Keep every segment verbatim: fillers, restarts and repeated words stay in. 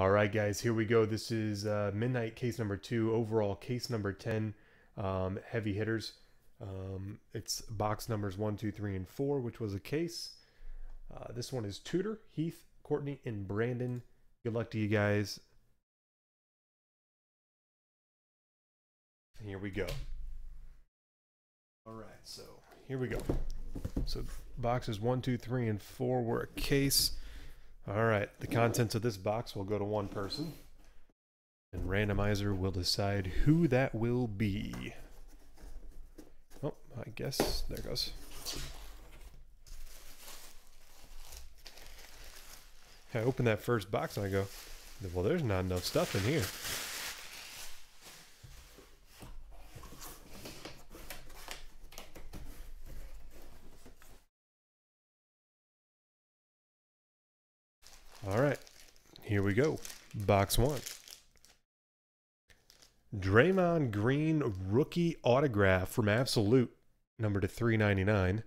All right, guys, here we go. This is uh, Midnight case number two, overall case number ten, um, Heavy Hitters. Um, it's box numbers one, two, three, and four, which was a case. Uh, this one is Tudor, Heath, Courtney, and Brandon. Good luck to you guys. Here we go. All right, so here we go. So boxes one, two, three, and four were a case. All right, the contents of this box will go to one person, and randomizer will decide who that will be. Oh, I guess there goes. I open that first box and I go, well, there's not enough stuff in here. All right, here we go. Box one. Draymond Green rookie autograph from Absolute, number to three ninety-nine.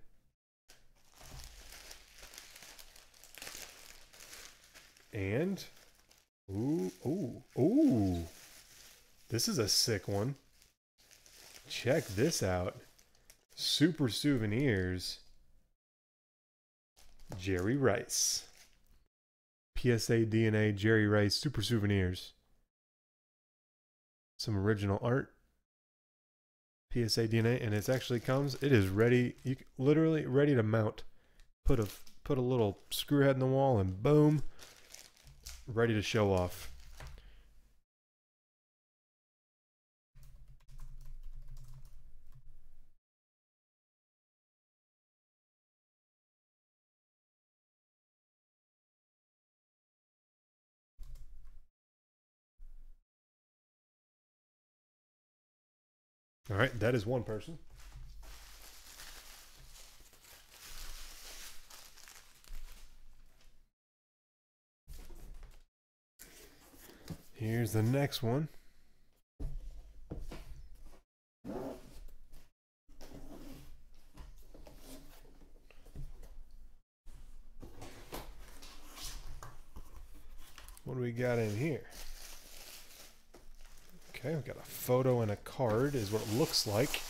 And ooh, ooh, ooh. This is a sick one. Check this out. Super Souvenirs. Jerry Rice. P S A D N A, Jerry Rice, Super Souvenirs. Some original art. P S A D N A, and it actually comes, it is ready, you literally ready to mount. Put a put a little screw head in the wall and boom. Ready to show off. All right, that is one person. Here's the next one. What do we got in here? Okay, we've got a photo and a card is what it looks like.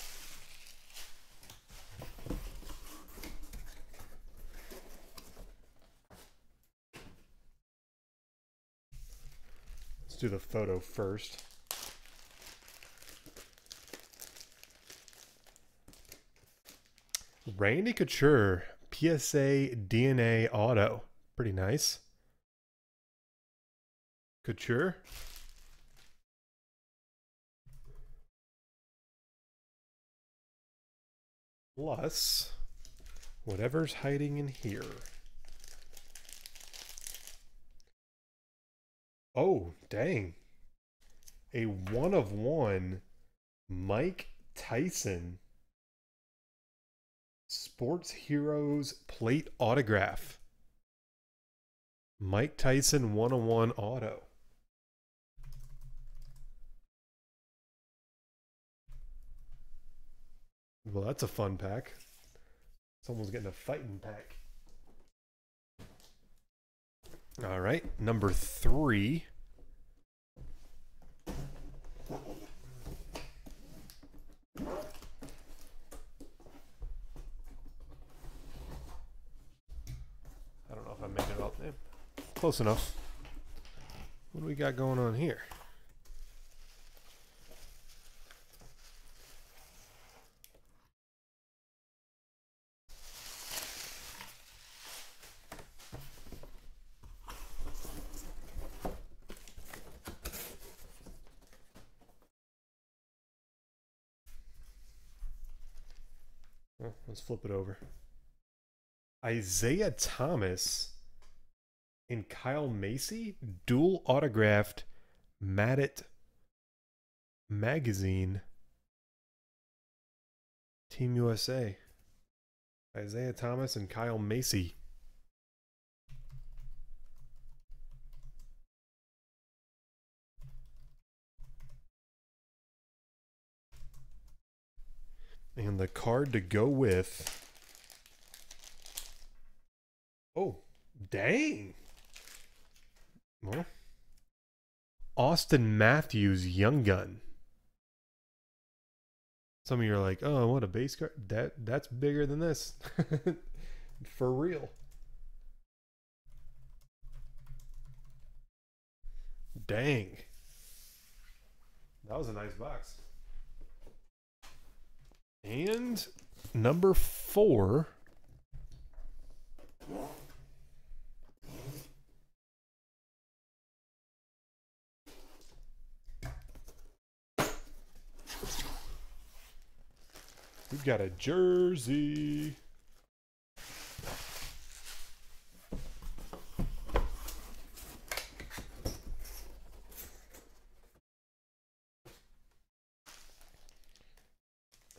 Do the photo first. Randy Couture, P S A D N A auto. Pretty nice. Couture. Plus whatever's hiding in here. Oh, dang. A one of one Mike Tyson Sports Heroes plate autograph. Mike Tyson one of one auto. Well, that's a fun pack. Someone's getting a fighting pack. All right, number three. I don't know if I made it all there. Close enough. What do we got going on here? Well, let's flip it over. Isaiah Thomas and Kyle Macy dual autographed Maddit magazine. Team U S A. Isaiah Thomas and Kyle Macy. And the card to go with. Oh, dang. Well, Auston Matthews Young Gun. Some of you are like, oh, what a base card. That, that's bigger than this. For real. Dang. That was a nice box. And number four. We've got a jersey.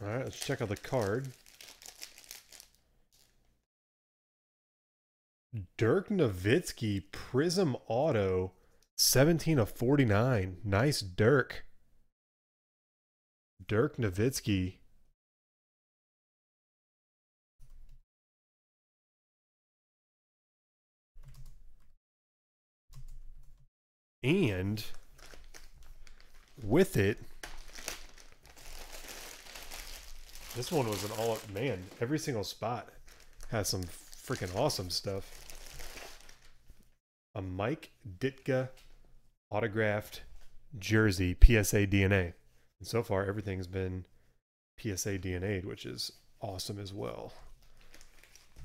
All right, let's check out the card. Dirk Nowitzki Prism Auto, seventeen of forty-nine. Nice Dirk. Dirk Nowitzki. And with it, this one was an all-up, man. Every single spot has some freaking awesome stuff. A Mike Ditka autographed jersey, P S A D N A. And so far, everything's been P S A D N A'd, which is awesome as well.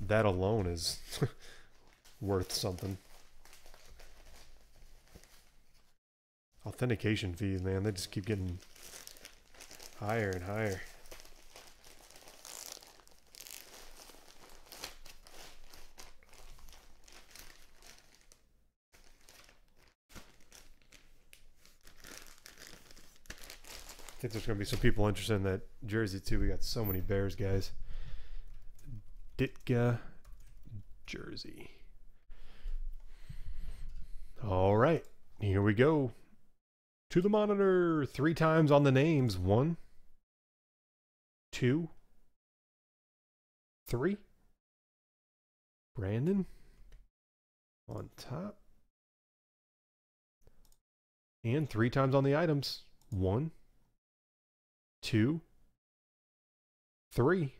That alone is worth something. Authentication fees, man, they just keep getting higher and higher. I think there's going to be some people interested in that jersey too. We got so many Bears guys. Ditka jersey. All right, here we go. To the monitor, three times on the names. One, two, three. Brandon on top. And three times on the items. One, two, three.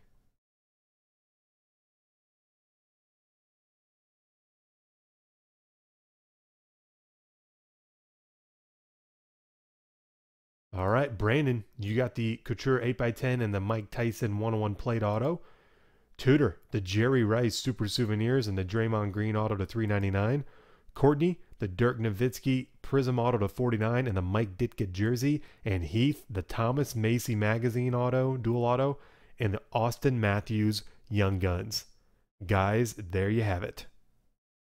All right, Brandon, you got the Couture eight by ten and the Mike Tyson one oh one plate auto. Tudor, the Jerry Rice Super Souvenirs and the Draymond Green auto to three ninety-nine. Courtney, the Dirk Nowitzki Prism auto to forty-nine and the Mike Ditka jersey. And Heath, the Thomas Macy magazine auto, dual auto, and the Auston Matthews Young Guns. Guys, there you have it.